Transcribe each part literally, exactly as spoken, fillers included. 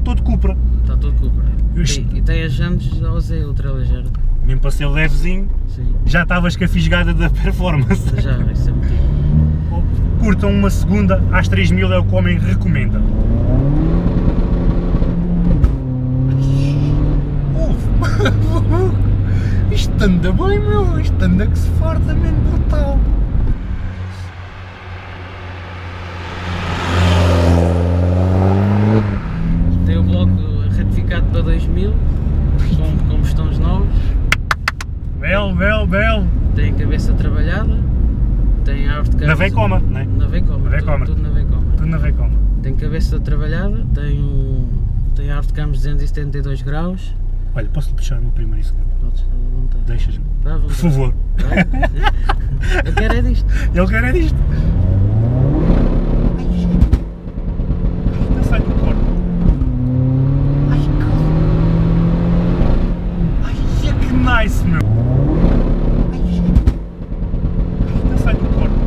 está todo Cupra. Está todo Cupra. Isto... E, e tem as jantes ao Z, ultraligeiro. Mesmo para ser levezinho, sim, já estavas com a fisgada da performance. Já, isso é motivo. Curtam uma segunda, às três mil é o que o homem recomenda. Isto anda bem, meu, isto anda que se farta, mesmo brutal. Tem o bloco retificado para dois mil, com combustões novos. Belo, belo, belo. Tem a cabeça trabalhada, tem árvore de carro. Na V-Coma, não é? Na V-Coma, tudo, tudo na V-Coma. Tudo na V-Coma. Tem cabeça trabalhada, tem, tem árvore de carro de duzentos e setenta e dois graus. Olha, posso-lhe puxar o meu primeiro e segundo? Podes, estar à vontade. Deixas-me. Dá à vontade. Por favor. Ele quer é disto. Ele quer é disto. Ai, gente. Não sai do corpo. Ai, que... Ai, que nice, meu. Ai, gente. Não sai do corpo.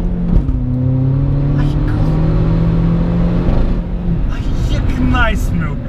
Ai, que... Ai, que nice, meu.